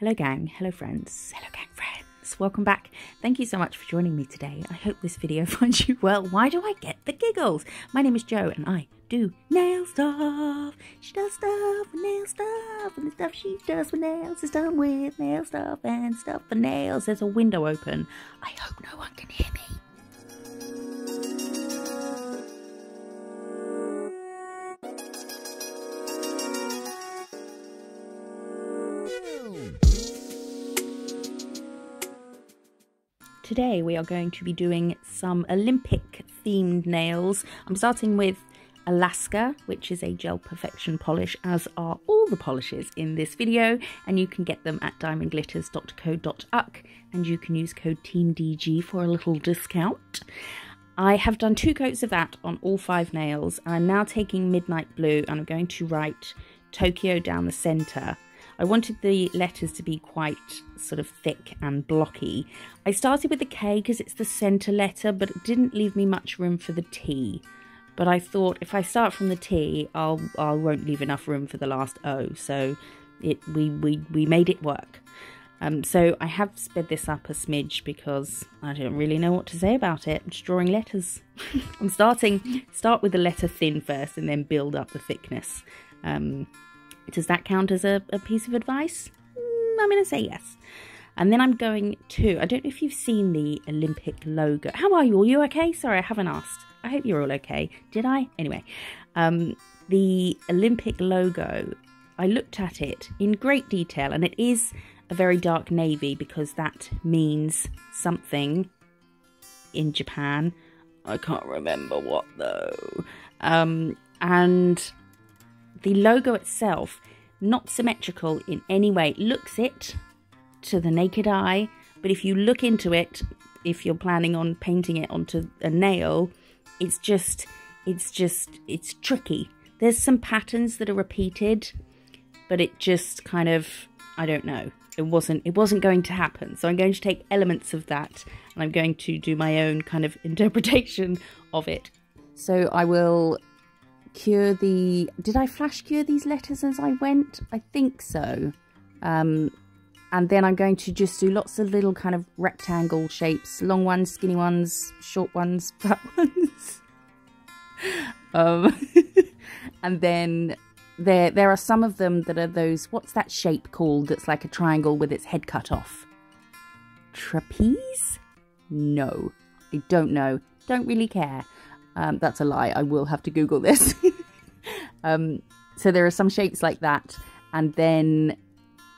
Hello gang, hello friends, hello gang friends, welcome back. Thank you so much for joining me today. I hope this video finds you well. Why do I get the giggles? My name is Jo and I do nail stuff. She does stuff with nail stuff, and the stuff she does with nails is done with nail stuff and stuff for nails. There's a window open. I hope no one can hear me. Today we are going to be doing some Olympic themed nails. I'm starting with Alaska, which is a gel perfection polish, as are all the polishes in this video, and you can get them at diamondglitters.co.uk and you can use code TEAMDG for a little discount. I have done 2 coats of that on all 5 nails, and I'm now taking Midnight Blue and I'm going to write Tokyo down the centre. I wanted the letters to be quite sort of thick and blocky. I started with the K because it's the centre letter, but it didn't leave me much room for the T. But I thought if I start from the T, I won't leave enough room for the last O. So we made it work. So I have sped this up a smidge because I don't really know what to say about it. I'm just drawing letters. I'm start with the letter thin first and then build up the thickness. Does that count as a piece of advice? I'm going to say yes. And then I'm going to, I don't know if you've seen the Olympic logo. How are you? Are you okay? Sorry, I haven't asked. I hope you're all okay. Did I? Anyway, the Olympic logo, I looked at it in great detail, and it is a very dark navy because that means something in Japan. I can't remember what though. And the logo itself, not symmetrical in any way. It looks it to the naked eye, but if you look into it, if you're planning on painting it onto a nail, it's tricky. There's some patterns that are repeated, but it just kind of, I don't know. It wasn't going to happen. So I'm going to take elements of that and I'm going to do my own kind of interpretation of it. So I will cure the, did I flash cure these letters as I went? I think so. And then I'm going to just do lots of little kind of rectangle shapes, long ones, skinny ones, short ones, fat ones. And then there are some of them that are those, what's that shape called that's like a triangle with its head cut off? Trapeze? No, I don't know. Don't really care. That's a lie. I will have to Google this. So there are some shapes like that, and then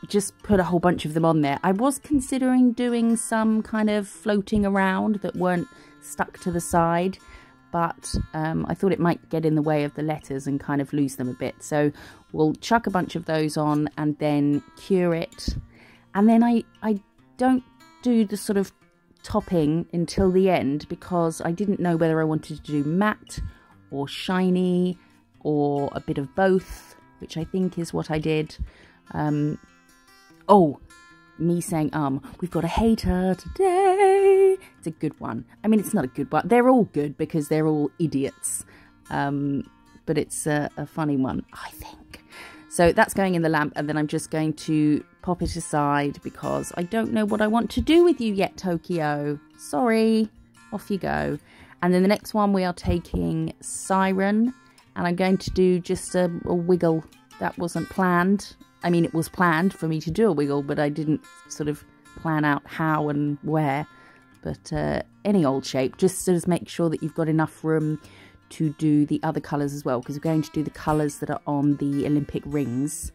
just put a whole bunch of them on there. I was considering doing some kind of floating around that weren't stuck to the side, but I thought it might get in the way of the letters and kind of lose them a bit. So we'll chuck a bunch of those on and then cure it. And then I don't do the sort of topping until the end because I didn't know whether I wanted to do matte or shiny or a bit of both, which I think is what I did. Oh, me saying we've got a hater today. It's a good one. I mean, it's not a good one. They're all good because they're all idiots. But it's a funny one, I think. So that's going in the lamp, and then I'm just going to pop it aside because I don't know what I want to do with you yet, Tokyo. Sorry. Off you go. And then the next one we are taking Siren, and I'm going to do just a wiggle. That wasn't planned. I mean, it was planned for me to do a wiggle, but I didn't sort of plan out how and where. But any old shape, just to make sure that you've got enough room to do the other colours as well, because we're going to do the colours that are on the Olympic rings.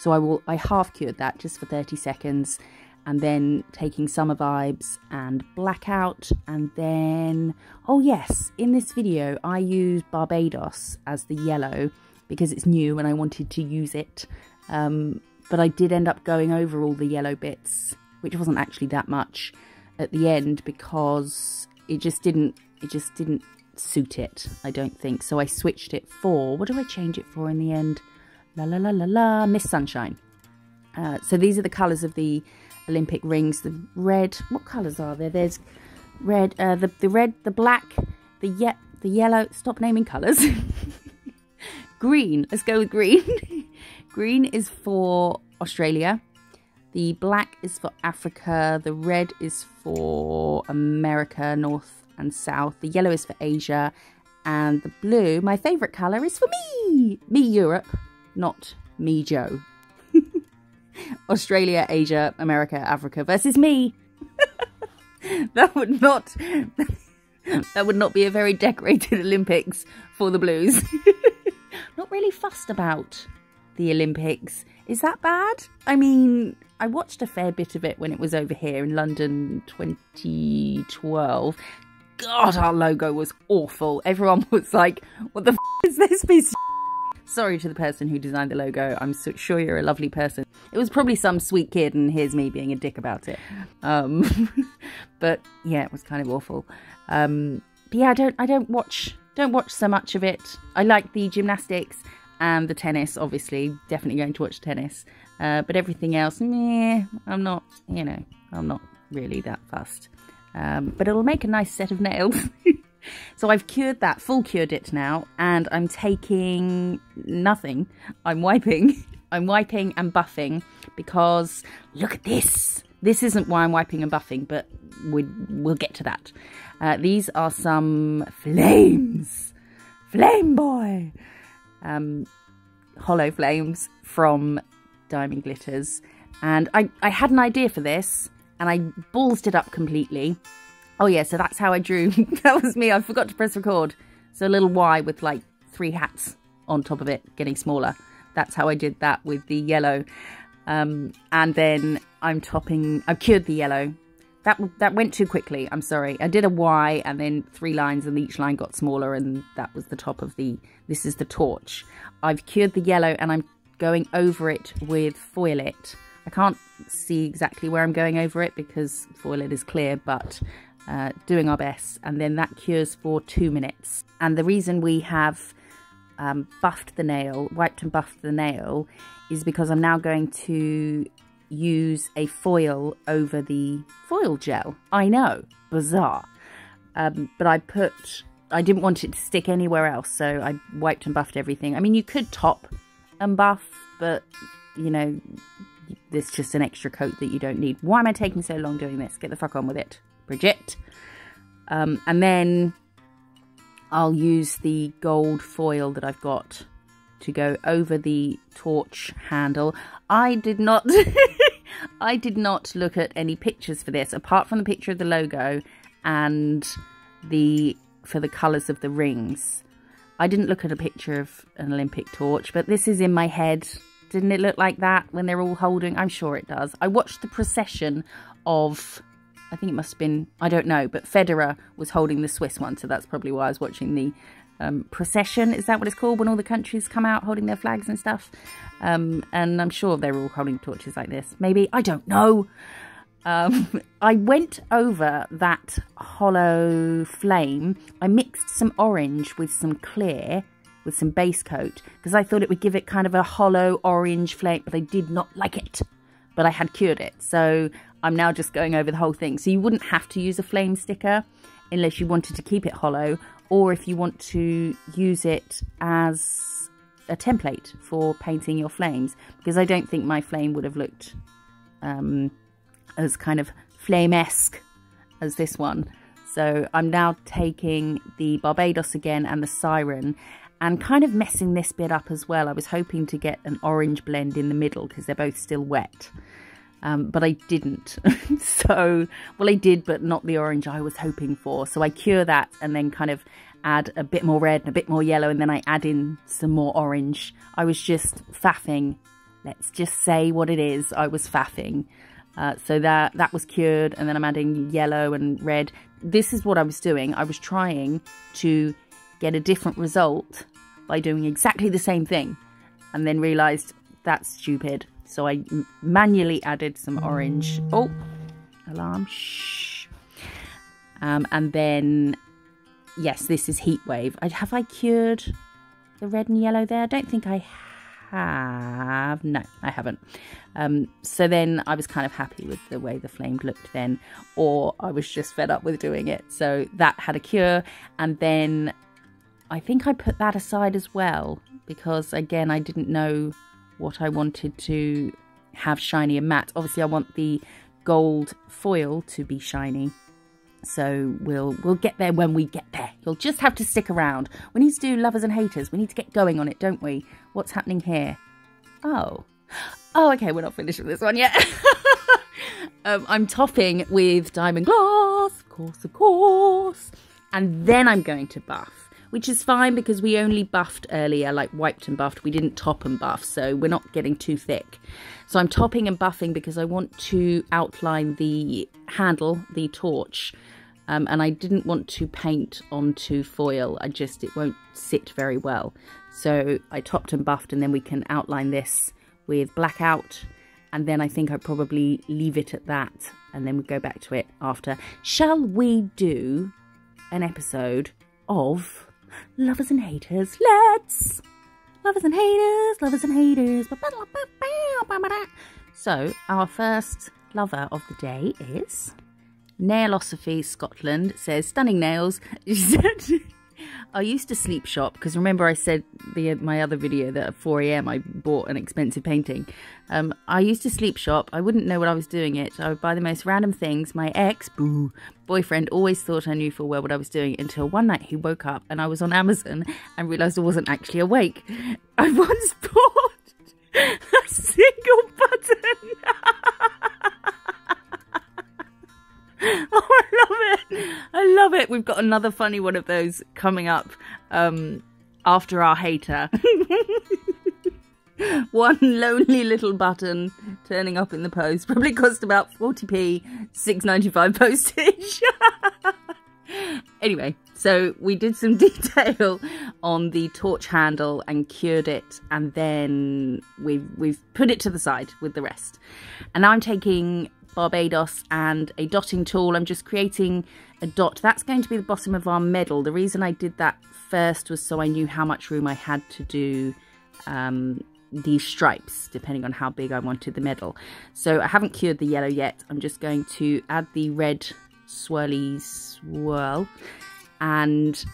So I half cured that just for 30 seconds, and then taking Summer Vibes and Blackout, and then, oh yes, in this video I used Barbados as the yellow because it's new and I wanted to use it, but I did end up going over all the yellow bits, which wasn't actually that much at the end because it just didn't suit it, I don't think. So I switched it for, what do I change it for in the end? La la la la la, Miss Sunshine. So these are the colours of the Olympic rings. The red, what colours are there? There's red, the red, the black, the yellow, stop naming colours. Green, let's go with green. Green is for Australia. The black is for Africa, the red is for America, North and South, the yellow is for Asia, and the blue, my favourite colour, is for me! Me Europe, not me Joe. Australia, Asia, America, Africa versus me! That would not be a very decorated Olympics for the blues. Not really fussed about the Olympics. Is that bad? I mean, I watched a fair bit of it when it was over here in London 2012. God, our logo was awful. Everyone was like, what the f is this piece of shit? Sorry to the person who designed the logo. I'm so sure you're a lovely person. It was probably some sweet kid and here's me being a dick about it. But yeah, it was kind of awful. But yeah, I don't watch so much of it. I like the gymnastics and the tennis, obviously. Definitely going to watch tennis. But everything else, meh, I'm not really that fussed. But it'll make a nice set of nails. So I've cured that, full cured it now, and I'm taking nothing. I'm wiping. I'm wiping and buffing because, look at this. This isn't why I'm wiping and buffing, but we'll get to that. These are some flames. Flame boy. Hollow flames from Diamond Glitters, and I had an idea for this and I ballsed it up completely. Oh yeah, so that's how I drew. That was me. I forgot to press record, so a little Y with like three hats on top of it getting smaller. That's how I did that with the yellow, and then I've cured the yellow. That went too quickly, I'm sorry. I did a Y and then three lines and each line got smaller, and that was the top of the... This is the torch. I've cured the yellow and I'm going over it with Foil It. I can't see exactly where I'm going over it because Foil It is clear, but doing our best. And then that cures for 2 minutes. And the reason we have buffed the nail, wiped and buffed the nail, is because I'm now going to use a foil over the foil gel. I know, bizarre, but I didn't want it to stick anywhere else, so I wiped and buffed everything. I mean, you could top and buff, but you know, there's just an extra coat that you don't need. Why am I taking so long doing this? Get the fuck on with it, Bridget. And then I'll use the gold foil that I've got to go over the torch handle. I did not look at any pictures for this apart from the picture of the logo and for the colours of the rings. I didn't look at a picture of an Olympic torch, but this is in my head. Didn't it look like that when they're all holding? I'm sure it does. I watched the procession of, I think it must have been, I don't know, but Federer was holding the Swiss one, so that's probably why I was watching the procession. Is that what it's called when all the countries come out holding their flags and stuff? And I'm sure they're all holding torches like this. Maybe, I don't know. I went over that hollow flame. I mixed some orange with some clear, with some base coat, because I thought it would give it kind of a hollow orange flame, but I did not like it. But I had cured it, so I'm now just going over the whole thing. So you wouldn't have to use a flame sticker unless you wanted to keep it hollow, or if you want to use it as a template for painting your flames, because I don't think my flame would have looked as kind of flame-esque as this one. So I'm now taking the Barbados again and the Siren and kind of messing this bit up as well. I was hoping to get an orange blend in the middle because they're both still wet. But I didn't. So, well, I did, but not the orange I was hoping for. So I cure that and then kind of add a bit more red and a bit more yellow, and then I add in some more orange. I was just faffing. Let's just say what it is. I was faffing. So that was cured, and then I'm adding yellow and red. This is what I was doing. I was trying to get a different result by doing exactly the same thing, and then realised that's stupid. So I manually added some orange. Oh, alarm, shh. And then, yes, this is Heatwave. Have I cured the red and yellow there? I don't think I have. No, I haven't. So then I was kind of happy with the way the flame looked then, or I was just fed up with doing it. So that had a cure. And then I think I put that aside as well, because, again, I didn't know what I wanted to have shiny and matte. Obviously I want the gold foil to be shiny, so we'll get there when we get there. You'll just have to stick around. We need to do lovers and haters. We need to get going on it, don't we? What's happening here? Oh okay, we're not finished with this one yet. I'm topping with diamond glass, of course, and then I'm going to buff, which is fine because we only buffed earlier, like wiped and buffed. We didn't top and buff, so we're not getting too thick. So I'm topping and buffing because I want to outline the handle, the torch, and I didn't want to paint onto foil. It won't sit very well. So I topped and buffed, and then we can outline this with blackout, and then I think I'll probably leave it at that, and then we'll go back to it after. Shall we do an episode of lovers and haters? Let's! Lovers and haters, lovers and haters. So our first lover of the day is Nailosophy Scotland. It says, stunning nails. I used to sleep shop, because remember I said my other video that at 4 AM I bought an expensive painting. I used to sleep shop. I wouldn't know what I was doing it. I would buy the most random things. My ex-boyfriend always thought I knew full well what I was doing, until one night he woke up and I was on Amazon and realised I wasn't actually awake. I once bought a single button. Oh, I love it. I love it. We've got another funny one of those coming up after our hater. One lonely little button turning up in the post. Probably cost about 40p, $6.95 postage. Anyway, so we did some detail on the torch handle and cured it, and then we've put it to the side with the rest. And now I'm taking Barbados and a dotting tool. I'm just creating a dot. That's going to be the bottom of our medal. The reason I did that first was so I knew how much room I had to do these stripes, depending on how big I wanted the medal. So I haven't cured the yellow yet. I'm just going to add the red swirly swirl and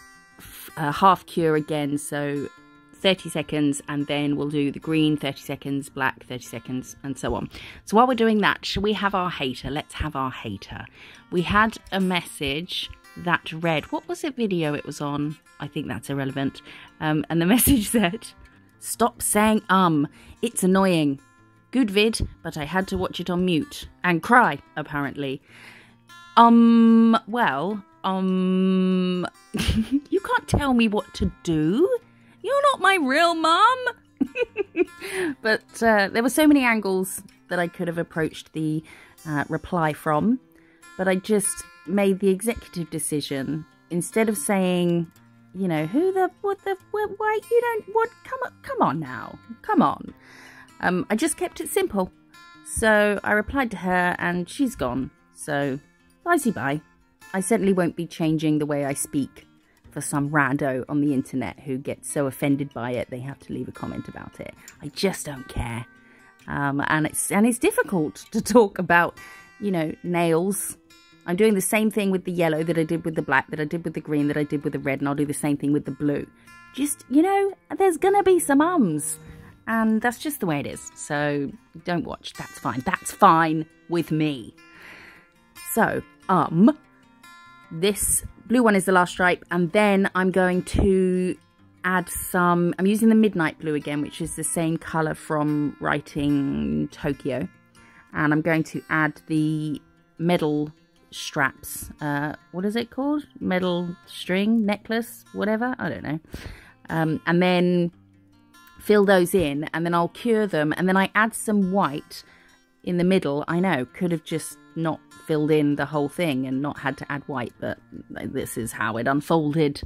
half cure again, so 30 seconds, and then we'll do the green 30 seconds, black 30 seconds, and so on. So while we're doing that, shall we have our hater? Let's have our hater. We had a message that read, what was the video it was on? I think that's irrelevant. And the message said, stop saying it's annoying. Good vid, but I had to watch it on mute and cry, apparently. You can't tell me what to do. You're not my real mum. But there were so many angles that I could have approached the reply from. But I just made the executive decision. Instead of saying, you know, why, you don't, what, come on now. I just kept it simple. So I replied to her and she's gone. So, bye-bye. I certainly won't be changing the way I speak for some rando on the internet who gets so offended by it they have to leave a comment about it. I just don't care. And it's difficult to talk about, you know, nails. I'm doing the same thing with the yellow that I did with the black, that I did with the green, that I did with the red, and I'll do the same thing with the blue. Just, you know, there's gonna be some ums, and that's just the way it is. So don't watch. That's fine. That's fine with me. So this blue one is the last stripe, and then I'm going to add some, I'm using the midnight blue again, which is the same colour from writing Tokyo, and I'm going to add the medal straps, what is it called? Medal string, necklace, whatever, I don't know, and then fill those in, and then I'll cure them, and then I add some white in the middle. I know, could have just not filled in the whole thing and not had to add white, but this is how it unfolded.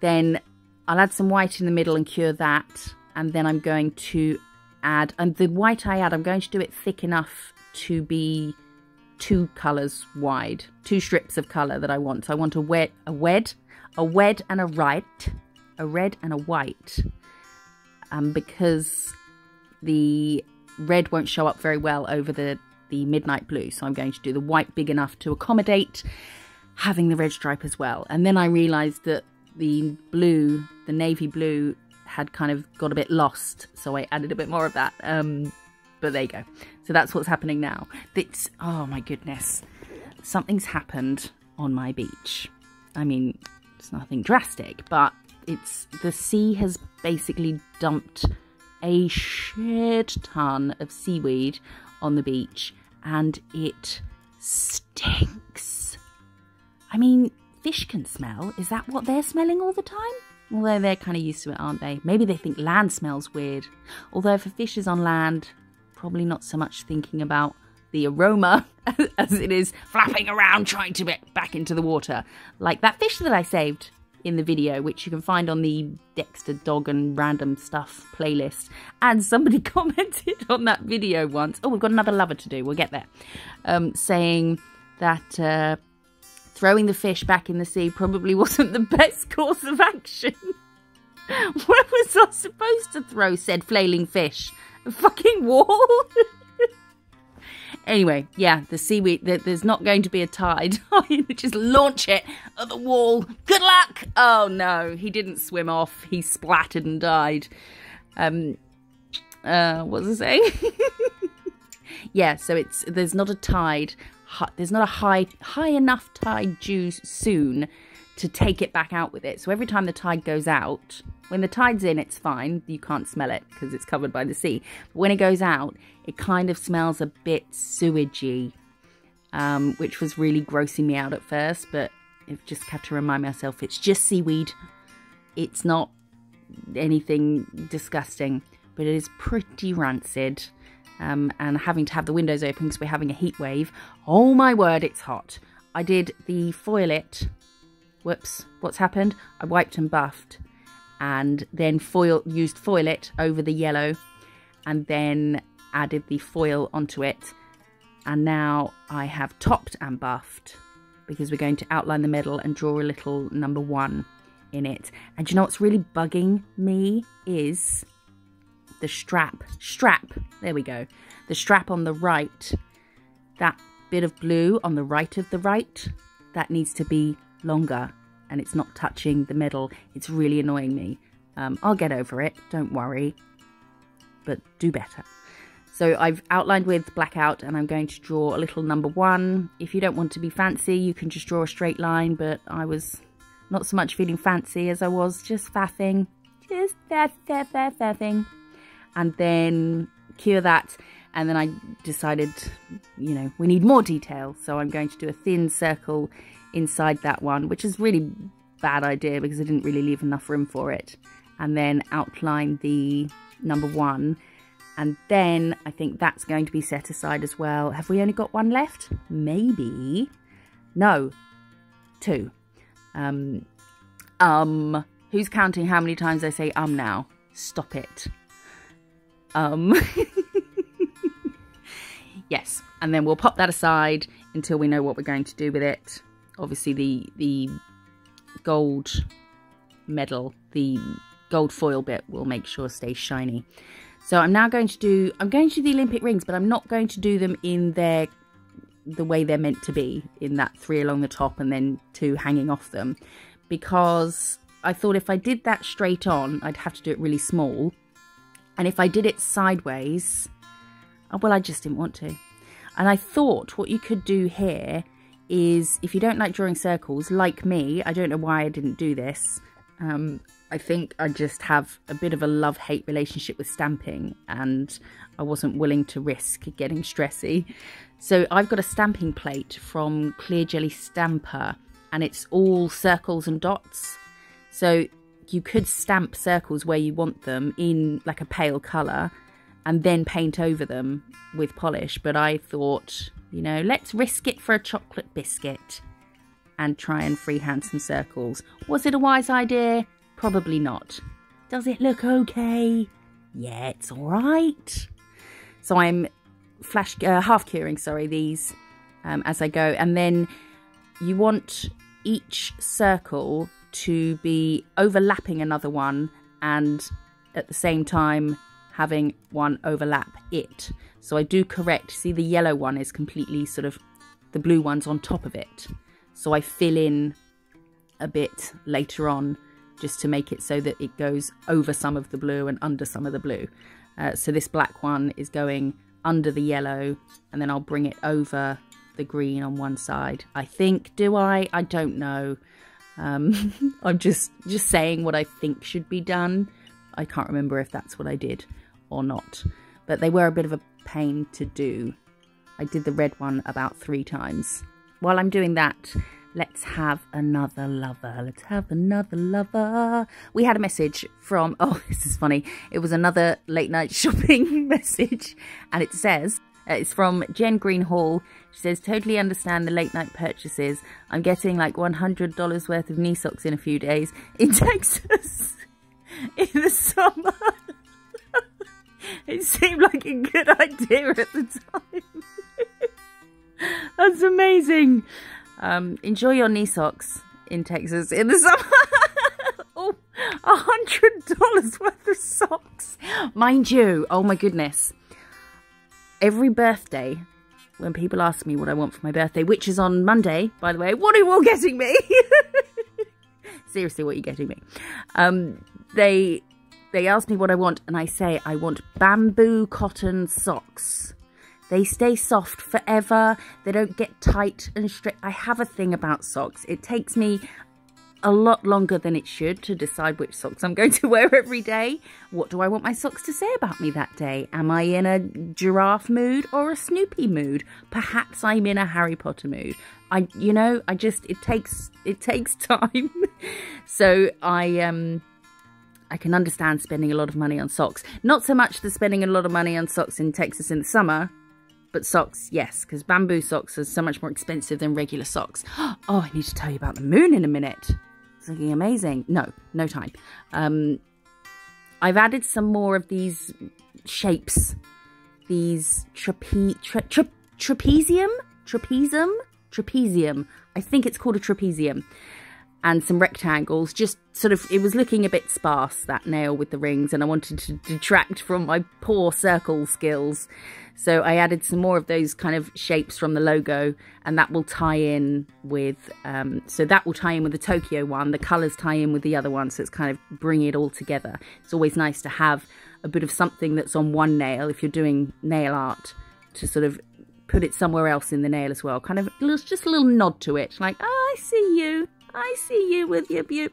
Then I'll add some white in the middle and cure that, and then I'm going to add, and the white I add, I'm going to do it thick enough to be two colours wide, two strips of colour that I want. So I want a red and a right, a red and a white, because the red won't show up very well over the midnight blue, so I'm going to do the white big enough to accommodate having the red stripe as well. And then I realized that the blue, the navy blue, had kind of got a bit lost, so I added a bit more of that But there you go. So that's what's happening now. It's, oh my goodness. Something's happened on my beach. I mean, it's nothing drastic, but it's, the sea has basically dumped a shit ton of seaweed on the beach and it stinks. I mean, fish can smell. Is that what they're smelling all the time? Although they're kind of used to it, aren't they? Maybe they think land smells weird. Although for fishes on land, probably not so much thinking about the aroma as it is flapping around trying to get back into the water. Like that fish that I saved in the video, which you can find on the Dexter Dog and Random Stuff playlist. And somebody commented on that video once. Oh, we've got another lover to do. We'll get there. Saying that... throwing the fish back in the sea probably wasn't the best course of action. Where was I supposed to throw said flailing fish? A fucking wall? Anyway, yeah, the seaweed, there's not going to be a tide. Just launch it at the wall. Good luck! Oh no, he didn't swim off. He splattered and died. What was I saying? Yeah, so it's, there's not a tide. There's not a high enough tide due soon to take it back out with it. So every time the tide goes out, when the tide's in, it's fine. You can't smell it because it's covered by the sea. But when it goes out, it kind of smells a bit sewagey, which was really grossing me out at first. But I've just had to remind myself it's just seaweed. It's not anything disgusting, but it is pretty rancid. And having to have the windows open because we're having a heat wave. Oh my word, it's hot. I did the foil it. Whoops, what's happened? I wiped and buffed and then used foil it over the yellow and then added the foil onto it. And now I have topped and buffed because we're going to outline the middle and draw a little number one in it. And you know what's really bugging me is... the strap, there we go, the strap on the right, that bit of blue on the right of the right, that needs to be longer and it's not touching the middle. It's really annoying me. I'll get over it, don't worry, but do better. So I've outlined with blackout and I'm going to draw a little number one. If you don't want to be fancy, you can just draw a straight line, but I was not so much feeling fancy as I was just faffing, just faffing. And then cure that. And then I decided, you know, we need more detail. So I'm going to do a thin circle inside that one, which is really bad idea because I didn't really leave enough room for it. And then outline the number one. And then I think that's going to be set aside as well. Have we only got one left? Maybe. No, two. Who's counting how many times I say now? Stop it. Yes, and then we'll pop that aside until we know what we're going to do with it. Obviously the gold medal, the gold foil bit will make sure it stays shiny. So I'm now going to do, I'm going to do the Olympic rings, but I'm not going to do them in the way they're meant to be, in that three along the top and then two hanging off them, because I thought if I did that straight on, I'd have to do it really small. And if I did it sideways, well, I just didn't want to. And I thought what you could do here is, if you don't like drawing circles, like me, I don't know why I didn't do this. I think I just have a bit of a love-hate relationship with stamping and I wasn't willing to risk getting stressy. So I've got a stamping plate from Clear Jelly Stamper and it's all circles and dots. So you could stamp circles where you want them in like a pale colour and then paint over them with polish. But I thought, you know, let's risk it for a chocolate biscuit and try and freehand some circles. Was it a wise idea? Probably not. Does it look okay? Yeah, it's all right. So I'm half curing these as I go. And then you want each circle to be overlapping another one and at the same time having one overlap it. So I do correct, see the yellow one is completely sort of, the blue one's on top of it. So I fill in a bit later on just to make it so that it goes over some of the blue and under some of the blue. So this black one is going under the yellow, and then I'll bring it over the green on one side. I think, do I don't know. I'm just saying what I think should be done. I can't remember if that's what I did or not, but they were a bit of a pain to do. I did the red one about 3 times. While I'm doing that, let's have another lover. Let's have another lover. We had a message from, oh, this is funny. It was another late night shopping message, and it says, it's from Jen Greenhall. She says, totally understand the late night purchases. I'm getting like $100 worth of knee socks in a few days in Texas in the summer. It seemed like a good idea at the time. That's amazing. Enjoy your knee socks in Texas in the summer. Oh, $100 worth of socks. Mind you, oh my goodness. Every birthday, when people ask me what I want for my birthday, which is on Monday, by the way, what are you all getting me? Seriously, what are you getting me? They ask me what I want, and I say I want bamboo cotton socks. They stay soft forever. They don't get tight and stretched. I have a thing about socks. It takes me a lot longer than it should to decide which socks I'm going to wear every day. What do I want my socks to say about me that day? Am I in a giraffe mood or a Snoopy mood? Perhaps I'm in a Harry Potter mood. It takes time. So I can understand spending a lot of money on socks. Not so much the spending a lot of money on socks in Texas in the summer, but socks, yes, because bamboo socks are so much more expensive than regular socks. Oh, I need to tell you about the moon in a minute. It's looking amazing. No, no time. I've added some more of these shapes. These trapezium. I think it's called a trapezium. And some rectangles. Just sort of, it was looking a bit sparse, that nail with the rings, and I wanted to detract from my poor circle skills. So I added some more of those kind of shapes from the logo, and that will tie in with, so that will tie in with the Tokyo one. The colours tie in with the other one, so it's kind of bringing it all together. It's always nice to have a bit of something that's on one nail, if you're doing nail art, to sort of put it somewhere else in the nail as well. Kind of just a little nod to it, like, oh, I see you. I see you with your blue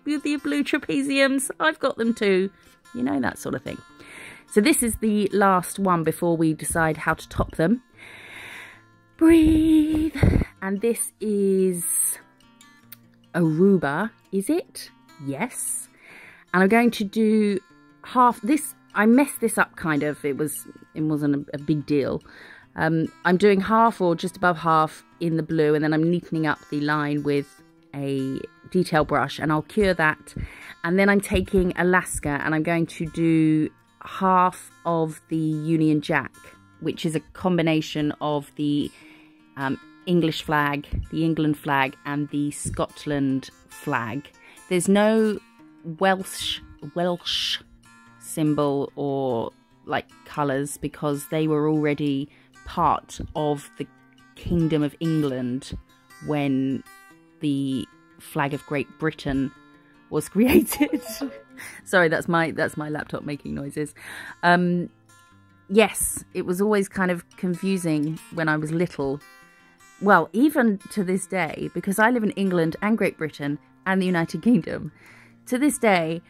trapeziums. I've got them too. You know, that sort of thing. So this is the last one before we decide how to top them. Breathe. And this is Aruba, is it? Yes. And I'm going to do half this. I messed this up kind of. It wasn't a big deal. I'm doing half or just above half in the blue, and then I'm neatening up the line with a detail brush, and I'll cure that. And then I'm taking Alaska, and I'm going to do half of the Union Jack, which is a combination of the English flag, the England flag, and the Scotland flag. There's no Welsh symbol or like colours, because they were already part of the Kingdom of England when the flag of Great Britain was created. Sorry, that's my laptop making noises. Yes, it was always kind of confusing when I was little. Well, even to this day, because I live in England and Great Britain and the United Kingdom. To this day,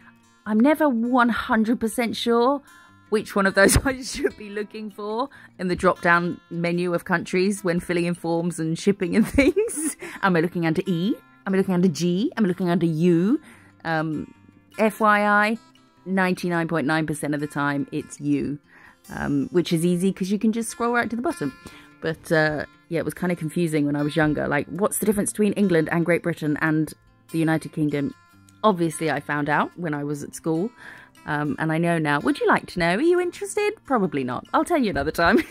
I'm never 100% sure which one of those I should be looking for in the drop-down menu of countries when filling in forms and shipping and things. Am I looking under E? Am I looking under G? Am I looking under U? FYI, 99.9% of the time it's U, which is easy because you can just scroll right to the bottom. But yeah, it was kind of confusing when I was younger. Like, what's the difference between England and Great Britain and the United Kingdom? Obviously, I found out when I was at school. And I know now. Would you like to know? Are you interested? Probably not. I'll tell you another time.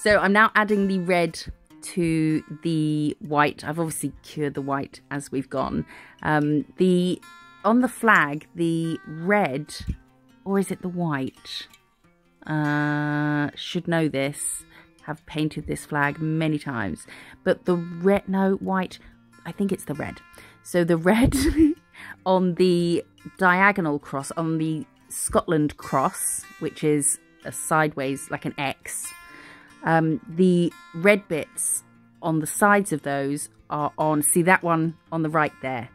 So I'm now adding the red to the white. I've obviously cured the white as we've gone. On the flag, the red, or is it the white? Should know this. Have painted this flag many times. But the red, no, white. I think it's the red. So the red on the diagonal cross, on the Scotland cross, which is a sideways, like an X, The red bits on the sides of those are on, see that one on the right there,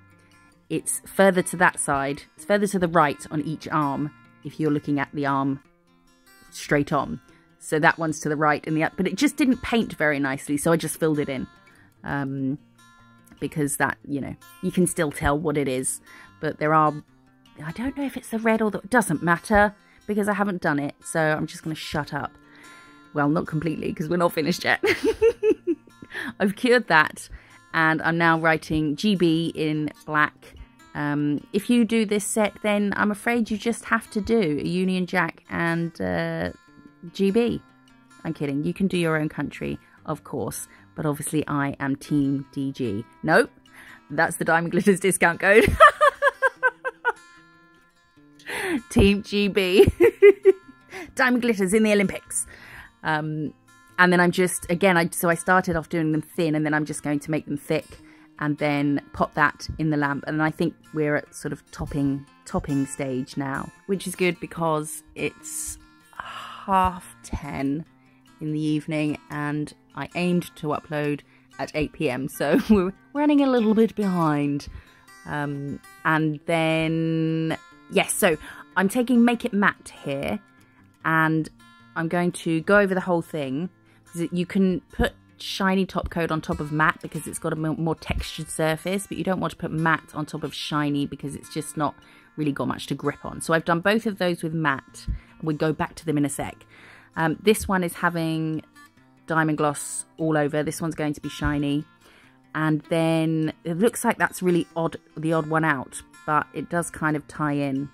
it's further to that side, it's further to the right on each arm if you're looking at the arm straight on. So that one's to the right and the up, but it just didn't paint very nicely, so I just filled it in. Because that, you know, you can still tell what it is, but there are, I don't know if it's the red or the, doesn't matter because I haven't done it, so I'm just going to shut up. Well, not completely because we're not finished yet. I've cured that and I'm now writing GB in black. If you do this set, then I'm afraid you just have to do a Union Jack and GB. I'm kidding, you can do your own country, of course. But obviously I am Team DG. Nope, that's the Diamond Glitters discount code. Team GB. Diamond Glitters in the Olympics. And then I'm just, again, so I started off doing them thin and then I'm just going to make them thick and then pop that in the lamp. And I think we're at sort of topping stage now, which is good because it's 10:30 in the evening and I aimed to upload at 8 PM, so we're running a little bit behind. And then, yes, so I'm taking Make It Matte here, and I'm going to go over the whole thing, because you can put shiny top coat on top of matte because it's got a more textured surface, but you don't want to put matte on top of shiny because it's just not really got much to grip on. So I've done both of those with matte, and we'll go back to them in a sec. This one is having diamond gloss all over. This one's going to be shiny, and then it looks like that's really odd, the odd one out, but it does kind of tie in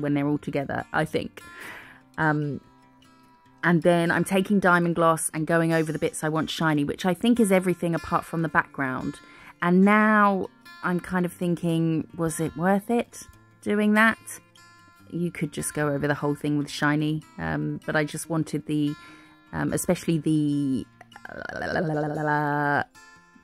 when they're all together, I think. And then I'm taking diamond gloss and going over the bits I want shiny, which I think is everything apart from the background. And now I'm kind of thinking, was it worth it doing that? You could just go over the whole thing with shiny, but I just wanted the especially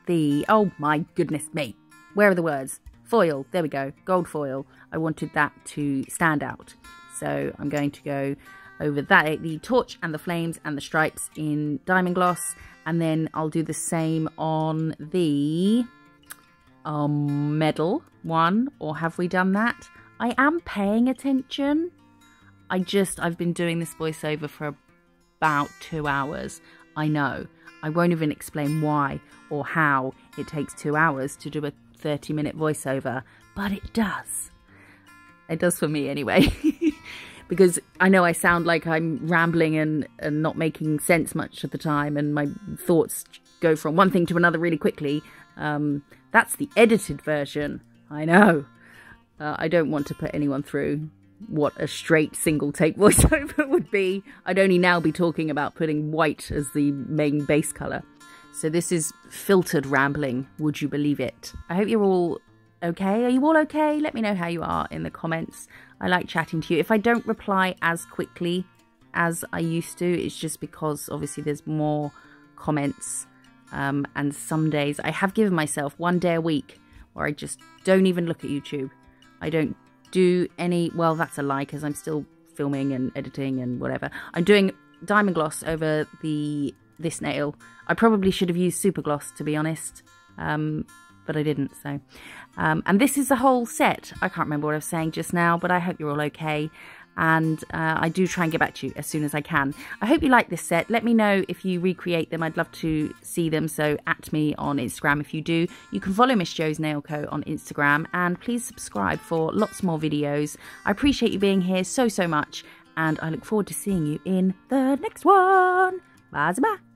the oh my goodness me, where are the words? Foil, there we go, gold foil. I wanted that to stand out, so I'm going to go over that, the torch and the flames and the stripes in diamond gloss, and then I'll do the same on the medal one. Or have we done that? I am paying attention. I've been doing this voiceover for about 2 hours. I know, I won't even explain why or how it takes 2 hours to do a 30-minute voiceover, but it does. It does for me anyway, because I know I sound like I'm rambling and not making sense much of the time, and my thoughts go from one thing to another really quickly. That's the edited version, I know. I don't want to put anyone through what a straight single take voiceover would be. I'd only now be talking about putting white as the main base colour. So this is filtered rambling, would you believe it? I hope you're all okay. Are you all okay? Let me know how you are in the comments. I like chatting to you. If I don't reply as quickly as I used to, it's just because obviously there's more comments. And some days I have given myself one day a week where I just don't even look at YouTube. I don't do any, well, that's a lie because I'm still filming and editing and whatever. I'm doing diamond gloss over this nail. I probably should have used super gloss, to be honest, but I didn't, so. And this is the whole set. I can't remember what I was saying just now, but I hope you're all okay. And I do try and get back to you as soon as I can. I hope you like this set. Let me know if you recreate them. I'd love to see them, so at me on Instagram if you do. You can follow Miss Jo's Nail Co on Instagram, and please subscribe for lots more videos. I appreciate you being here so much, and I look forward to seeing you in the next one. Bye-bye.